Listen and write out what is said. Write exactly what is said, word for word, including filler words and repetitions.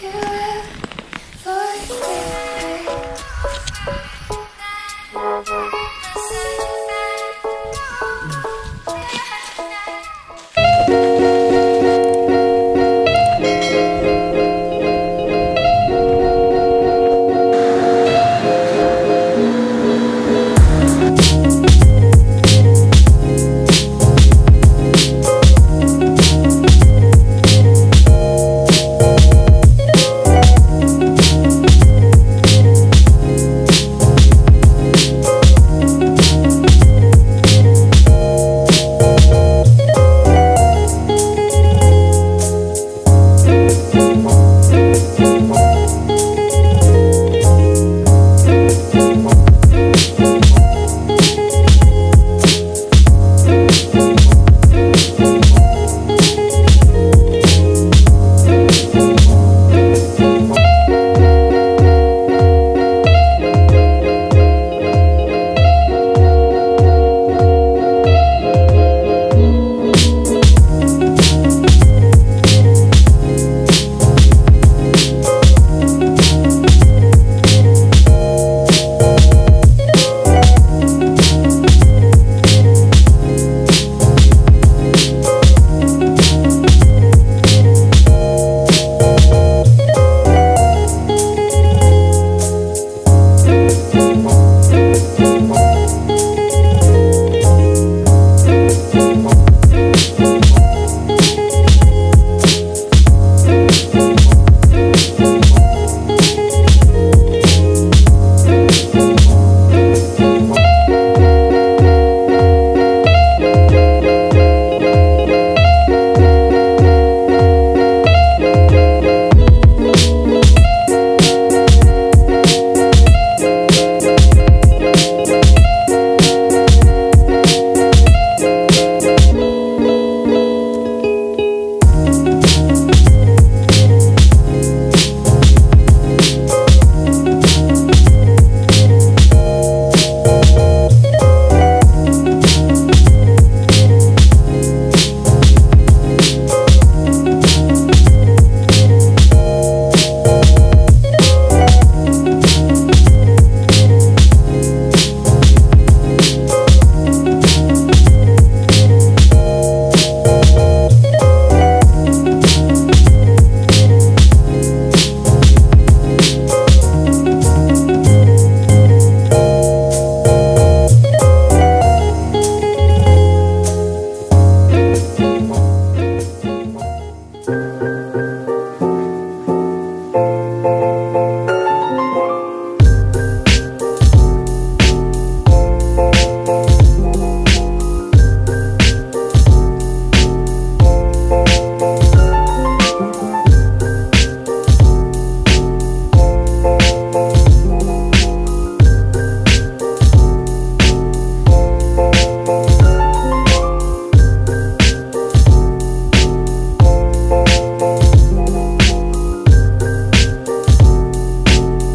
Yeah.